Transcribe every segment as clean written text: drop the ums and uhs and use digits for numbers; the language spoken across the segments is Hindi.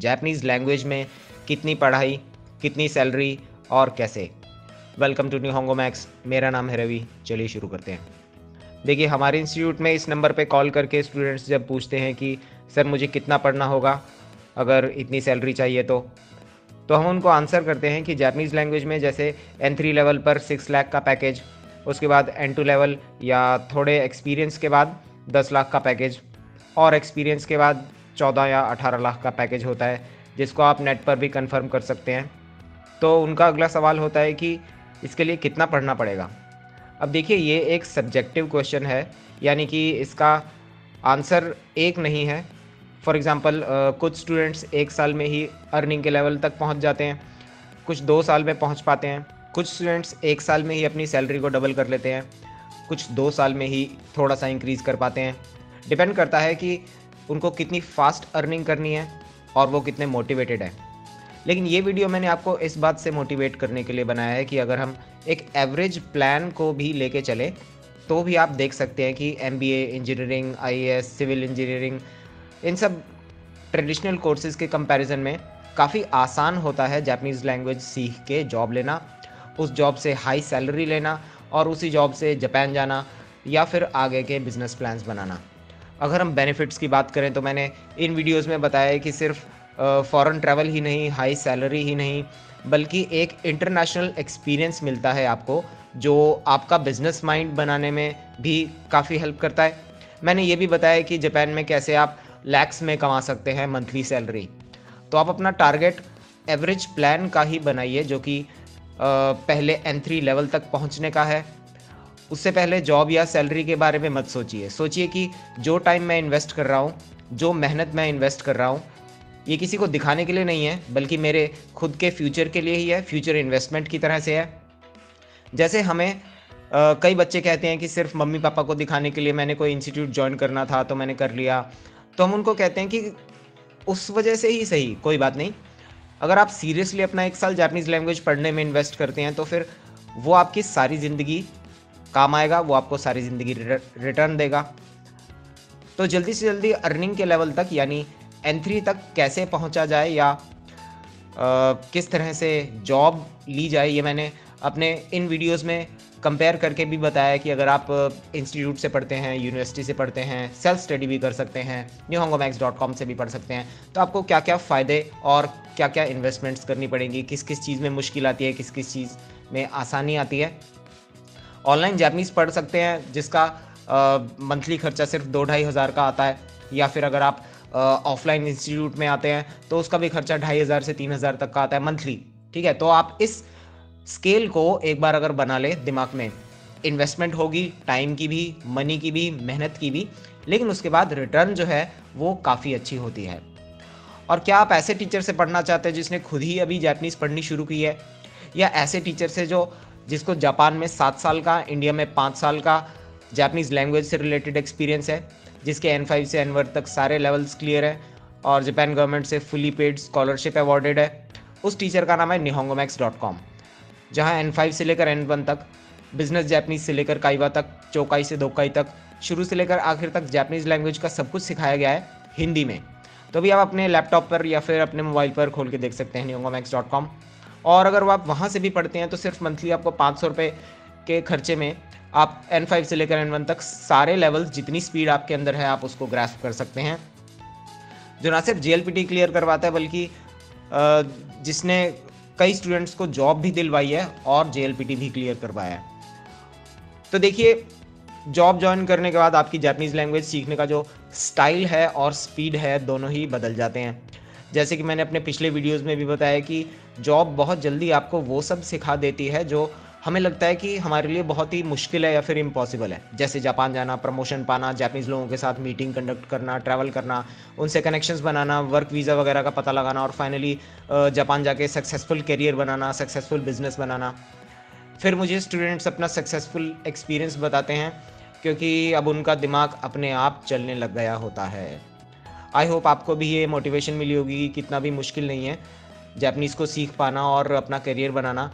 जापानीज़ लैंग्वेज में कितनी पढ़ाई, कितनी सैलरी और कैसे। वेलकम टू निहोंगोमैक्स, मेरा नाम है रवि। चलिए शुरू करते हैं। देखिए, हमारे इंस्टीट्यूट में इस नंबर पे कॉल करके स्टूडेंट्स जब पूछते हैं कि सर मुझे कितना पढ़ना होगा अगर इतनी सैलरी चाहिए तो हम उनको आंसर करते हैं कि जापानीज़ लैंग्वेज में जैसे N3 लेवल पर 6 लाख का पैकेज, उसके बाद N2 लेवल या थोड़े एक्सपीरियंस के बाद 10 लाख का पैकेज और एक्सपीरियंस के बाद 14 या 18 लाख का पैकेज होता है, जिसको आप नेट पर भी कंफर्म कर सकते हैं। तो उनका अगला सवाल होता है कि इसके लिए कितना पढ़ना पड़ेगा। अब देखिए, ये एक सब्जेक्टिव क्वेश्चन है, यानी कि इसका आंसर एक नहीं है। फॉर एग्ज़ाम्पल, कुछ स्टूडेंट्स एक साल में ही अर्निंग के लेवल तक पहुंच जाते हैं, कुछ 2 साल में पहुंच पाते हैं, कुछ स्टूडेंट्स एक साल में ही अपनी सैलरी को डबल कर लेते हैं, कुछ 2 साल में ही थोड़ा सा इंक्रीज़ कर पाते हैं। डिपेंड करता है कि उनको कितनी फास्ट अर्निंग करनी है और वो कितने मोटिवेटेड हैं। लेकिन ये वीडियो मैंने आपको इस बात से मोटिवेट करने के लिए बनाया है कि अगर हम एक एवरेज प्लान को भी लेके चलें तो भी आप देख सकते हैं कि MBA, engineering, IAS, civil engineering, इन सब ट्रेडिशनल कोर्सेज़ के कंपैरिजन में काफ़ी आसान होता है जापानीज़ लैंग्वेज सीख के जॉब लेना, उस जॉब से हाई सैलरी लेना और उसी जॉब से जापान जाना या फिर आगे के बिजनेस प्लान्स बनाना। अगर हम बेनिफिट्स की बात करें तो मैंने इन वीडियोस में बताया है कि सिर्फ फॉरेन ट्रैवल ही नहीं, हाई सैलरी ही नहीं, बल्कि एक इंटरनेशनल एक्सपीरियंस मिलता है आपको, जो आपका बिजनेस माइंड बनाने में भी काफ़ी हेल्प करता है। मैंने ये भी बताया कि जापान में कैसे आप लैक्स में कमा सकते हैं मंथली सैलरी। तो आप अपना टारगेट एवरेज प्लान का ही बनाइए, जो कि पहले N3 लेवल तक पहुंचने का है। उससे पहले जॉब या सैलरी के बारे में मत सोचिए कि जो टाइम मैं इन्वेस्ट कर रहा हूँ, जो मेहनत मैं इन्वेस्ट कर रहा हूँ, ये किसी को दिखाने के लिए नहीं है, बल्कि मेरे खुद के फ्यूचर के लिए ही है। फ्यूचर इन्वेस्टमेंट की तरह से है। जैसे हमें कई बच्चे कहते हैं कि सिर्फ मम्मी पापा को दिखाने के लिए मैंने कोई इंस्टीट्यूट ज्वाइन करना था तो मैंने कर लिया, तो हम उनको कहते हैं कि उस वजह से ही सही, कोई बात नहीं। अगर आप सीरियसली अपना एक साल जापानीज़ लैंग्वेज पढ़ने में इन्वेस्ट करते हैं तो फिर वो आपकी सारी ज़िंदगी काम आएगा, वो आपको सारी ज़िंदगी रिटर्न देगा। तो जल्दी से जल्दी अर्निंग के लेवल तक, यानी N3 तक कैसे पहुंचा जाए या किस तरह से जॉब ली जाए, ये मैंने अपने इन वीडियोस में कंपेयर करके भी बताया कि अगर आप इंस्टीट्यूट से पढ़ते हैं, यूनिवर्सिटी से पढ़ते हैं, सेल्फ स्टडी भी कर सकते हैं, Nihongomax.com से भी पढ़ सकते हैं, तो आपको क्या क्या फ़ायदे और क्या क्या इन्वेस्टमेंट्स करनी पड़ेंगी, किस किस चीज़ में मुश्किल आती है, किस किस चीज़ में आसानी आती है। ऑनलाइन जापानीज़ पढ़ सकते हैं, जिसका मंथली खर्चा सिर्फ 2-2,500 का आता है, या फिर अगर आप ऑफलाइन इंस्टीट्यूट में आते हैं तो उसका भी खर्चा 2,500 से 3,000 तक का आता है मंथली। ठीक है, तो आप इस स्केल को एक बार अगर बना ले दिमाग में, इन्वेस्टमेंट होगी टाइम की भी, मनी की भी, मेहनत की भी, लेकिन उसके बाद रिटर्न जो है वो काफ़ी अच्छी होती है। और क्या आप ऐसे टीचर से पढ़ना चाहते हैं जिसने खुद ही अभी जापानीज़ पढ़नी शुरू की है, या ऐसे टीचर से जिसको जापान में 7 साल का, इंडिया में 5 साल का जापानीज़ लैंग्वेज से रिलेटेड एक्सपीरियंस है, जिसके N5 से N1 तक सारे लेवल्स क्लियर हैं और जापान गवर्नमेंट से फुली पेड स्कॉलरशिप अवॉर्डेड है। उस टीचर का नाम है Nihongomax.com, जहाँ N5 से लेकर N1 तक, बिजनेस जापानीज़ से लेकर काइवा तक, चोकाई से दोक्काई तक, शुरू से लेकर आखिर तक जापानीज़ लैंग्वेज का सब कुछ सिखाया गया है हिंदी में। तो भी आप अपने लैपटॉप पर या फिर अपने मोबाइल पर खोल के देख सकते हैं Nihongomax.com। और अगर आप वहाँ से भी पढ़ते हैं तो सिर्फ मंथली आपको 500 रुपये के खर्चे में आप N5 से लेकर N1 तक सारे लेवल्स, जितनी स्पीड आपके अंदर है, आप उसको ग्रास्प कर सकते हैं। जो ना सिर्फ JLPT क्लियर करवाता है, बल्कि जिसने कई स्टूडेंट्स को जॉब भी दिलवाई है और JLPT भी क्लियर करवाया है। तो देखिए, जॉब ज्वाइन करने के बाद आपकी जापानीज़ लैंग्वेज सीखने का जो स्टाइल है और स्पीड है, दोनों ही बदल जाते हैं। जैसे कि मैंने अपने पिछले वीडियोस में भी बताया कि जॉब बहुत जल्दी आपको वो सब सिखा देती है जो हमें लगता है कि हमारे लिए बहुत ही मुश्किल है या फिर इम्पॉसिबल है, जैसे जापान जाना, प्रमोशन पाना, जापानीज़ लोगों के साथ मीटिंग कंडक्ट करना, ट्रैवल करना, उनसे कनेक्शंस बनाना, वर्क वीज़ा वगैरह का पता लगाना और फाइनली जापान जाके सक्सेसफुल करियर बनाना, सक्सेसफुल बिजनेस बनाना। फिर मुझे स्टूडेंट्स अपना सक्सेसफुल एक्सपीरियंस बताते हैं, क्योंकि अब उनका दिमाग अपने आप चलने लग गया होता है। आई होप आपको भी ये मोटिवेशन मिली होगी कि कितना भी मुश्किल नहीं है जापानीज़ को सीख पाना और अपना करियर बनाना।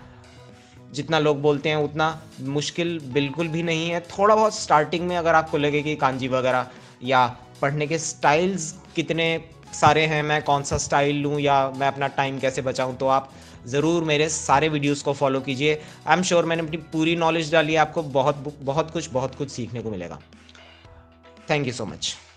जितना लोग बोलते हैं उतना मुश्किल बिल्कुल भी नहीं है। थोड़ा बहुत स्टार्टिंग में अगर आपको लगे कि कांजी वगैरह या पढ़ने के स्टाइल्स कितने सारे हैं, मैं कौन सा स्टाइल लूँ या मैं अपना टाइम कैसे बचाऊँ, तो आप ज़रूर मेरे सारे वीडियोस को फॉलो कीजिए। आई एम श्योर मैंने अपनी पूरी नॉलेज डाली है, आपको बहुत कुछ सीखने को मिलेगा। Thank you so much.